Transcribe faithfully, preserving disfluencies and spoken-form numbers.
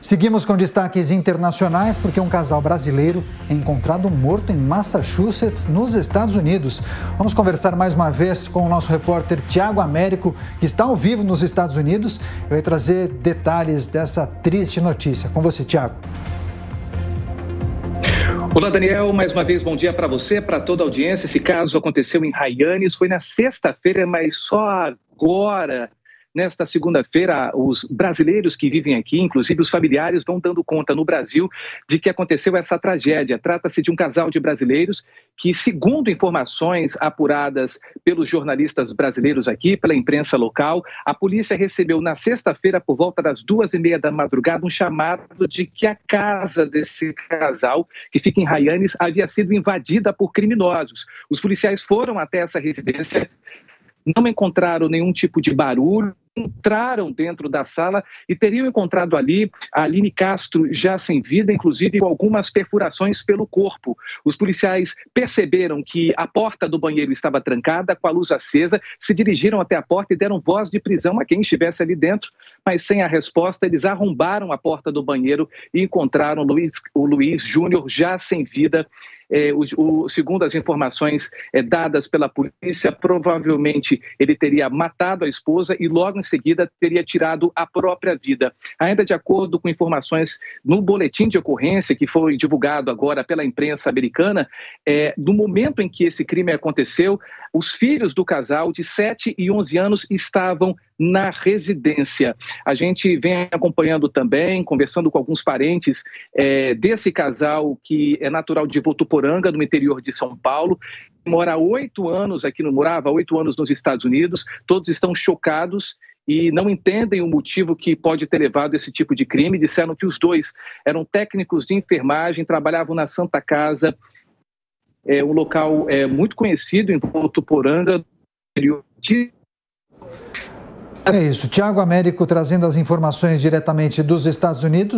Seguimos com destaques internacionais porque um casal brasileiro é encontrado morto em Massachusetts, nos Estados Unidos. Vamos conversar mais uma vez com o nosso repórter Tiago Américo, que está ao vivo nos Estados Unidos e vai trazer detalhes dessa triste notícia. Com você, Tiago. Olá, Daniel. Mais uma vez, bom dia para você, para toda a audiência. Esse caso aconteceu em Hyannis, foi na sexta-feira, mas só agora, nesta segunda-feira, os brasileiros que vivem aqui, inclusive os familiares, vão dando conta no Brasil de que aconteceu essa tragédia. Trata-se de um casal de brasileiros que, segundo informações apuradas pelos jornalistas brasileiros aqui, pela imprensa local, a polícia recebeu na sexta-feira, por volta das duas e meia da madrugada, um chamado de que a casa desse casal, que fica em Hyannis, havia sido invadida por criminosos. Os policiais foram até essa residência, não encontraram nenhum tipo de barulho, entraram dentro da sala e teriam encontrado ali a Aline Castro já sem vida, inclusive com algumas perfurações pelo corpo. Os policiais perceberam que a porta do banheiro estava trancada, com a luz acesa, se dirigiram até a porta e deram voz de prisão a quem estivesse ali dentro, mas sem a resposta, eles arrombaram a porta do banheiro e encontraram o Luiz, o Luiz Júnior já sem vida. É, o, o, segundo as informações é, dadas pela polícia, provavelmente ele teria matado a esposa e logo em seguida teria tirado a própria vida. Ainda de acordo com informações no boletim de ocorrência que foi divulgado agora pela imprensa americana, é, no momento em que esse crime aconteceu, os filhos do casal de sete e onze anos estavam na residência. A gente vem acompanhando também, conversando com alguns parentes é, desse casal que é natural de Votuporanga, no interior de São Paulo. Mora há oito anos aqui, no, morava há oito anos nos Estados Unidos. Todos estão chocados e não entendem o motivo que pode ter levado esse tipo de crime. Disseram que os dois eram técnicos de enfermagem, trabalhavam na Santa Casa, é um local é, muito conhecido em Votuporanga, no interior de... É isso, Tiago Américo trazendo as informações diretamente dos Estados Unidos.